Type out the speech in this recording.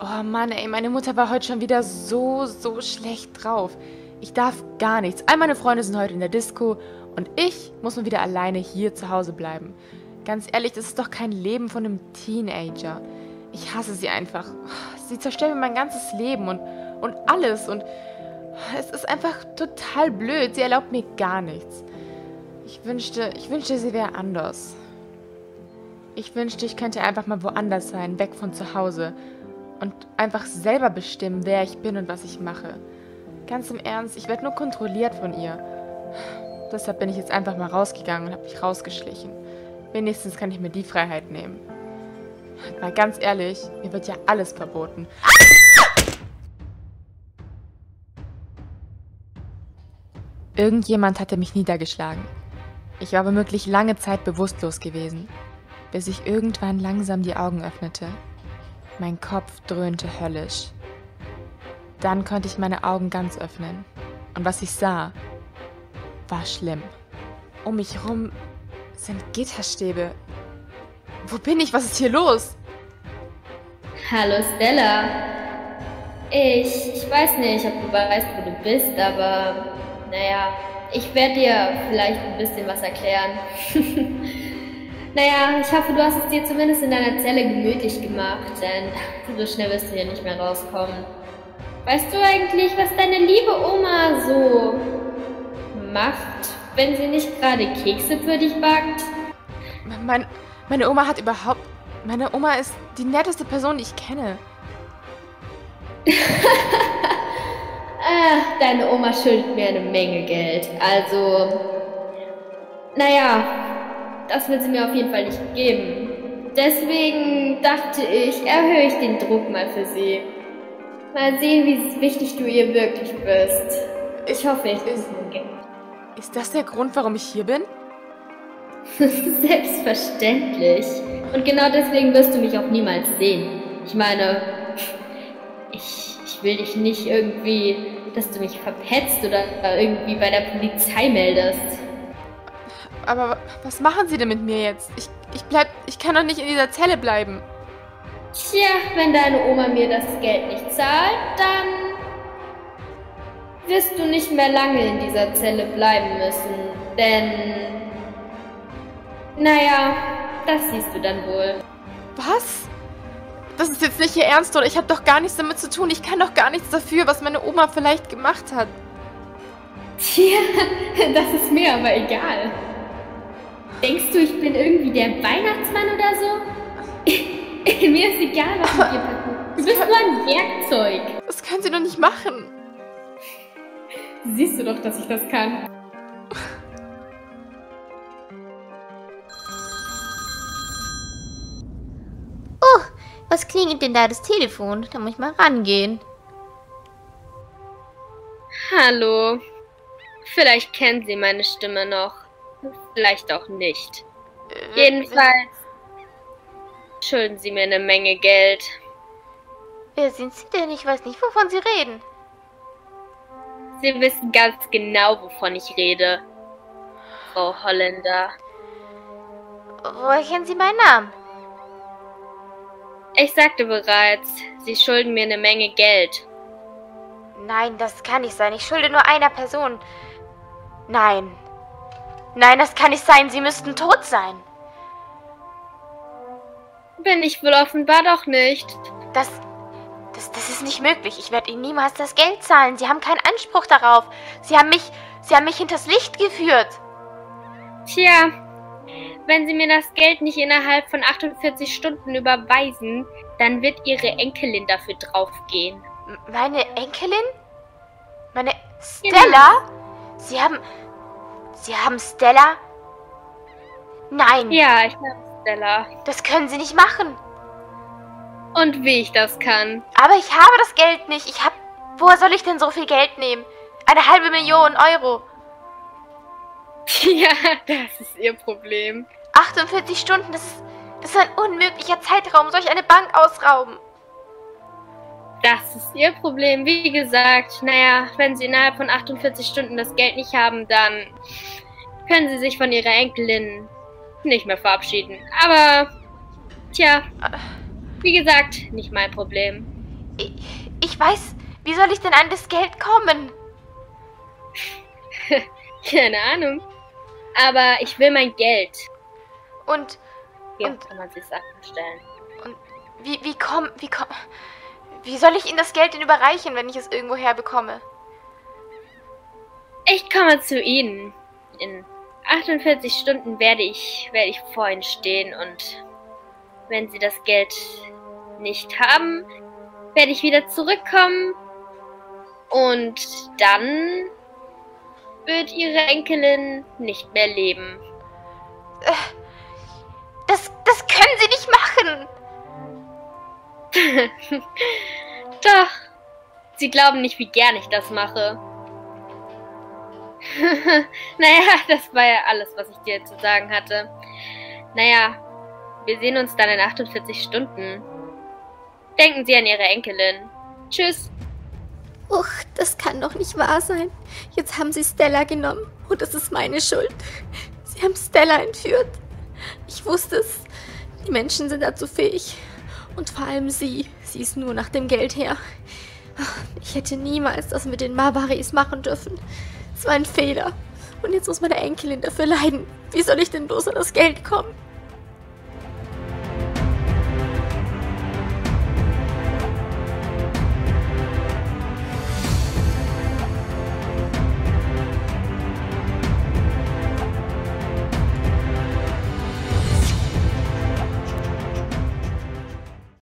Oh Mann, ey, meine Mutter war heute schon wieder so schlecht drauf. Ich darf gar nichts. All meine Freunde sind heute in der Disco und ich muss mal wieder alleine hier zu Hause bleiben. Ganz ehrlich, das ist doch kein Leben von einem Teenager. Ich hasse sie einfach. Sie zerstört mir mein ganzes Leben und alles und es ist einfach total blöd. Sie erlaubt mir gar nichts. Ich wünschte, sie wäre anders. Ich wünschte, ich könnte einfach mal woanders sein, weg von zu Hause und einfach selber bestimmen, wer ich bin und was ich mache. Ganz im Ernst, ich werde nur kontrolliert von ihr. Deshalb bin ich jetzt einfach mal rausgegangen und habe mich rausgeschlichen. Wenigstens kann ich mir die Freiheit nehmen. Mal ganz ehrlich, mir wird ja alles verboten. Irgendjemand hatte mich niedergeschlagen. Ich war womöglich lange Zeit bewusstlos gewesen, bis ich irgendwann langsam die Augen öffnete. Mein Kopf dröhnte höllisch. Dann konnte ich meine Augen ganz öffnen. Und was ich sah, war schlimm. Um mich herum sind Gitterstäbe. Wo bin ich? Was ist hier los? Hallo Stella. Ich weiß nicht, ob du weißt, wo du bist, aber naja, ich werde dir vielleicht ein bisschen was erklären. Naja, ich hoffe, du hast es dir zumindest in deiner Zelle gemütlich gemacht, denn so schnell wirst du hier nicht mehr rauskommen. Weißt du eigentlich, was deine liebe Oma so macht, wenn sie nicht gerade Kekse für dich backt? Meine Oma hat überhaupt... Meine Oma ist die netteste Person, die ich kenne. Ach, deine Oma schuldet mir eine Menge Geld. Also, naja, das will sie mir auf jeden Fall nicht geben. Deswegen dachte ich, erhöhe ich den Druck mal für sie. Mal sehen, wie wichtig du ihr wirklich bist. Ich hoffe, ich bin es nicht. Ist das der Grund, warum ich hier bin? Selbstverständlich. Und genau deswegen wirst du mich auch niemals sehen. Ich meine, ich will dich nicht irgendwie, dass du mich verpetzt oder irgendwie bei der Polizei meldest. Aber was machen sie denn mit mir jetzt? Ich kann doch nicht in dieser Zelle bleiben. Tja, wenn deine Oma mir das Geld nicht zahlt, dann wirst du nicht mehr lange in dieser Zelle bleiben müssen, denn... Naja, das siehst du dann wohl. Was? Das ist jetzt nicht ihr Ernst, oder? Ich habe doch gar nichts damit zu tun. Ich kann doch gar nichts dafür, was meine Oma vielleicht gemacht hat. Tja, das ist mir aber egal. Denkst du, ich bin irgendwie der Weihnachtsmann oder so? Mir ist egal, was mit dir passiert. Du bist nur ein Werkzeug. Das können sie doch nicht machen. Siehst du doch, dass ich das kann. Was klingelt denn da das Telefon? Da muss ich mal rangehen. Hallo. Vielleicht kennen Sie meine Stimme noch. Vielleicht auch nicht. Jedenfalls schulden Sie mir eine Menge Geld. Wer sind Sie denn? Ich weiß nicht, wovon Sie reden. Sie wissen ganz genau, wovon ich rede. Frau Holländer. Woher kennen Sie meinen Namen? Ich sagte bereits, Sie schulden mir eine Menge Geld. Nein, das kann nicht sein. Ich schulde nur einer Person. Nein. Nein, das kann nicht sein. Sie müssten tot sein. Bin ich wohl offenbar doch nicht. Das ist nicht möglich. Ich werde Ihnen niemals das Geld zahlen. Sie haben keinen Anspruch darauf. Sie haben mich hinters Licht geführt. Tja. Wenn Sie mir das Geld nicht innerhalb von 48 Stunden überweisen, dann wird Ihre Enkelin dafür draufgehen. Meine Enkelin? Meine Stella? Genau. Sie haben Stella? Nein. Ja, ich habe Stella. Das können Sie nicht machen. Und wie ich das kann. Aber ich habe das Geld nicht. Woher soll ich denn so viel Geld nehmen? 1,5 Million Euro. Ja, das ist Ihr Problem. 48 Stunden, das ist ein unmöglicher Zeitraum. Soll ich eine Bank ausrauben? Das ist Ihr Problem. Wie gesagt, naja, wenn Sie innerhalb von 48 Stunden das Geld nicht haben, dann können Sie sich von Ihrer Enkelin nicht mehr verabschieden. Aber, tja, wie gesagt, nicht mein Problem. Ich weiß, wie soll ich denn an das Geld kommen? Keine Ahnung. Aber ich will mein Geld. Und... Wie kann man sich Sachen stellen? Und wie soll ich Ihnen das Geld denn überreichen, wenn ich es irgendwo herbekomme? Ich komme zu Ihnen. In 48 Stunden werde ich vor Ihnen stehen und wenn Sie das Geld nicht haben, werde ich wieder zurückkommen und dann wird Ihre Enkelin nicht mehr leben. Das können Sie nicht machen! Doch, Sie glauben nicht, wie gern ich das mache. Naja, das war ja alles, was ich dir zu sagen hatte. Naja, wir sehen uns dann in 48 Stunden. Denken Sie an Ihre Enkelin. Tschüss. Och, das kann doch nicht wahr sein. Jetzt haben Sie Stella genommen. Und das ist meine Schuld. Sie haben Stella entführt. Ich wusste es. Die Menschen sind dazu fähig. Und vor allem sie. Sie ist nur nach dem Geld her. Ich hätte niemals das mit den Marbaris machen dürfen. Es war ein Fehler. Und jetzt muss meine Enkelin dafür leiden. Wie soll ich denn bloß an das Geld kommen?